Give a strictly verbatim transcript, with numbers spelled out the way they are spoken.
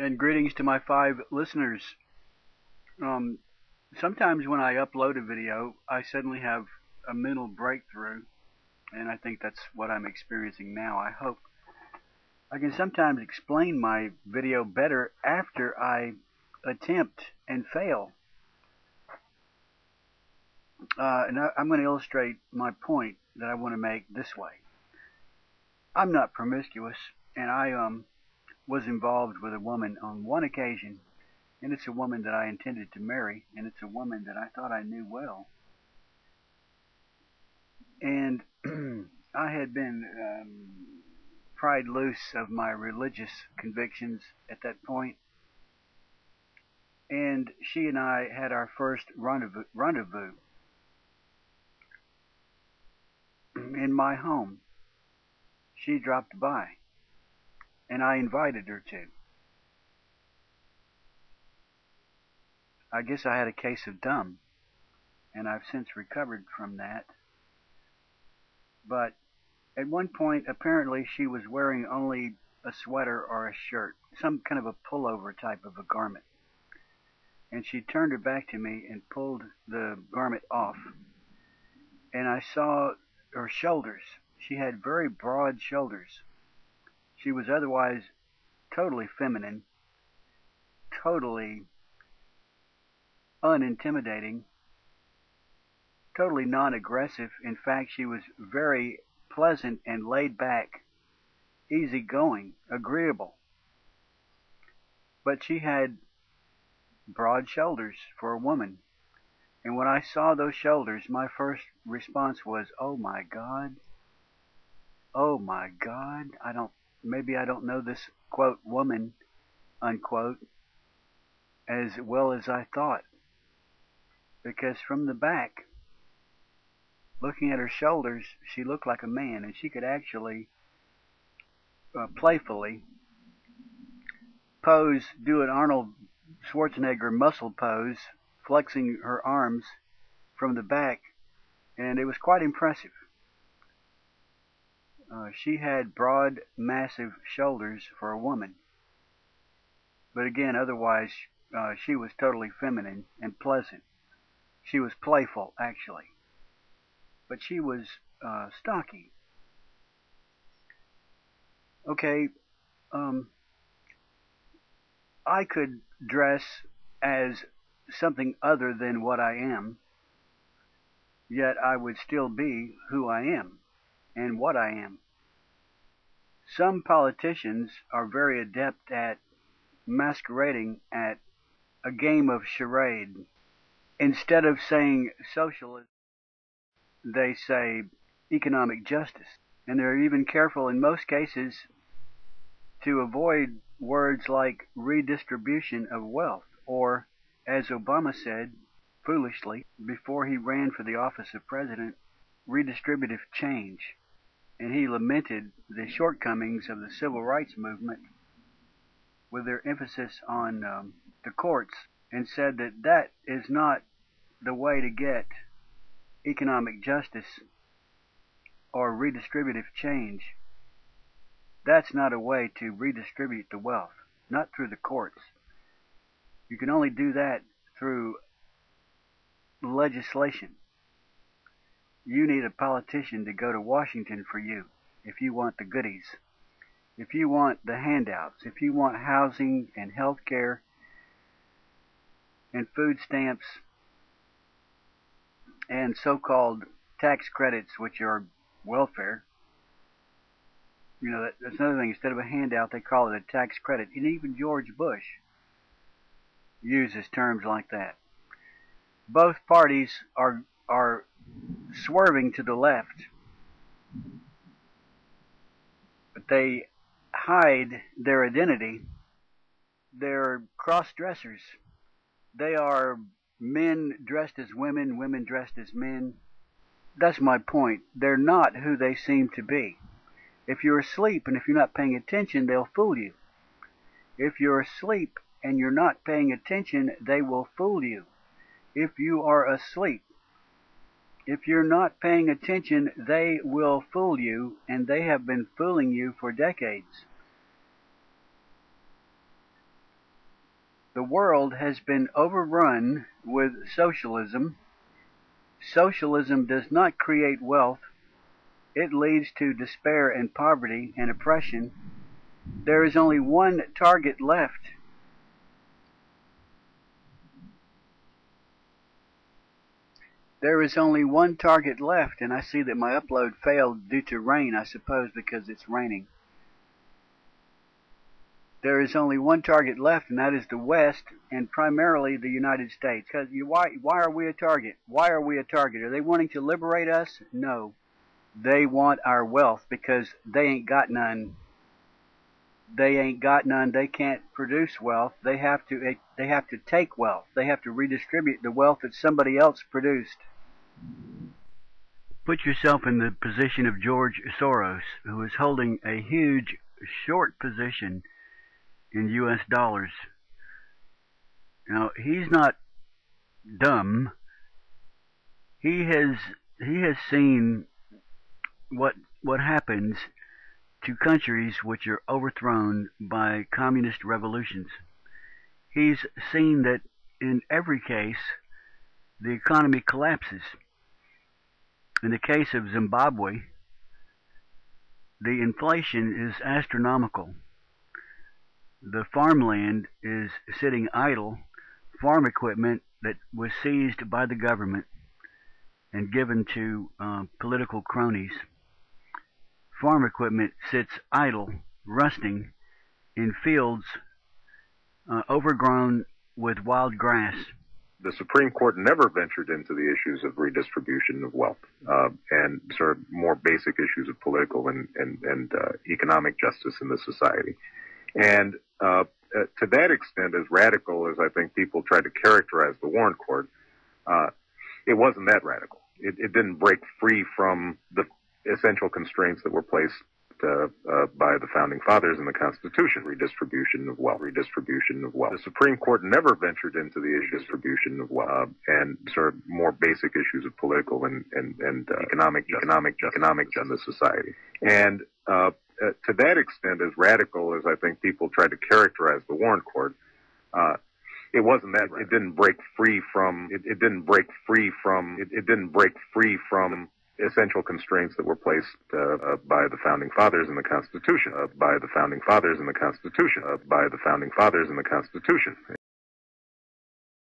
and greetings to my five listeners. Um, sometimes when I upload a video, I suddenly have a mental breakthrough, and I think that's what I'm experiencing now. I hope I can sometimes explain my video better after I attempt and fail. Uh, and I, I'm going to illustrate my point that I want to make this way. I'm not promiscuous, and I um was involved with a woman on one occasion, and it's a woman that I intended to marry, and it's a woman that I thought I knew well. And I had been um, pried loose of my religious convictions at that point, and she and I had our first rendezvous, rendezvous in my home. She dropped by, and I invited her to. I guess I had a case of dumb, and I've since recovered from that. But at one point, apparently, she was wearing only a sweater or a shirt, some kind of a pullover type of a garment. And she turned her back to me and pulled the garment off. And I saw her shoulders. She had very broad shoulders. She was otherwise totally feminine, totally unintimidating, totally non-aggressive. In fact, she was very pleasant and laid back, easygoing, agreeable. But she had broad shoulders for a woman. And when I saw those shoulders, my first response was, oh my God. Oh my God, I don't, maybe I don't know this, quote, woman, unquote, as well as I thought. Because from the back, looking at her shoulders, she looked like a man, and she could actually uh, playfully pose, do an Arnold Schwarzenegger muscle pose, flexing her arms from the back, and it was quite impressive. Uh, she had broad, massive shoulders for a woman. But again, otherwise, uh, she was totally feminine and pleasant. She was playful, actually. But she was uh, stocky. Okay, um, I could dress as something other than what I am, yet I would still be who I am and what I am. Some politicians are very adept at masquerading at a game of charade. Instead of saying socialism, they say economic justice. And they're even careful in most cases to avoid words like redistribution of wealth, or, as Obama said, foolishly, before he ran for the office of president, redistributive change. And he lamented the shortcomings of the civil rights movement with their emphasis on um, the courts, and said that that is not the way to get economic justice or redistributive change. That's not a way to redistribute the wealth, not through the courts. You can only do that through legislation. You need a politician to go to Washington for you if you want the goodies, if you want the handouts, if you want housing and health care and food stamps and so-called tax credits, which are welfare. You know, that's another thing. Instead of a handout, they call it a tax credit. And even George Bush uses terms like that. Both parties are are swerving to the left, but they hide their identity. They're cross-dressers. They are men dressed as women, women dressed as men. That's my point. They're not who they seem to be. If you're asleep and if you're not paying attention, they'll fool you. If you're asleep and you're not paying attention, they will fool you. If you are asleep, if you're not paying attention, they will fool you, and they have been fooling you for decades. The world has been overrun with socialism. Socialism does not create wealth. It leads to despair and poverty and oppression. There is only one target left. There is only one target left, and I see that my upload failed due to rain, I suppose, because it's raining. There is only one target left, and that is the West, and primarily the United States. Because why, why are we a target? Why are we a target? Are they wanting to liberate us? No. They want our wealth because they ain't got none. They ain't got none. They can't produce wealth. They have to, they have to take wealth. They have to redistribute the wealth that somebody else produced. Put yourself in the position of George Soros, who is holding a huge short position in U S dollars. Now, he's not dumb. He has he has seen what what happens to countries which are overthrown by communist revolutions. He's seen that in every case the economy collapses. In the case of Zimbabwe, the inflation is astronomical. The farmland is sitting idle, farm equipment that was seized by the government and given to uh, political cronies. Farm equipment sits idle, rusting, in fields uh, overgrown with wild grass. The Supreme Court never ventured into the issues of redistribution of wealth uh, and sort of more basic issues of political and, and, and uh, economic justice in the society. And uh, to that extent, as radical as I think people try to characterize the Warren Court, uh, it wasn't that radical. It, it didn't break free from the essential constraints that were placed uh, uh, by the Founding Fathers in the Constitution. Redistribution of wealth, redistribution of wealth. The Supreme Court never ventured into the distribution of wealth uh, and sort of more basic issues of political and, and, and uh, economic, economic, economic justice in society. And uh, Uh, to that extent, as radical as I think people try to characterize the Warren Court, uh, it wasn't that. It didn't break free from. It, it didn't break free from. It, it didn't break free from essential constraints that were placed uh, uh, by the Founding Fathers in the Constitution. Uh, by the Founding Fathers in the Constitution. Uh, by the Founding Fathers in the Constitution.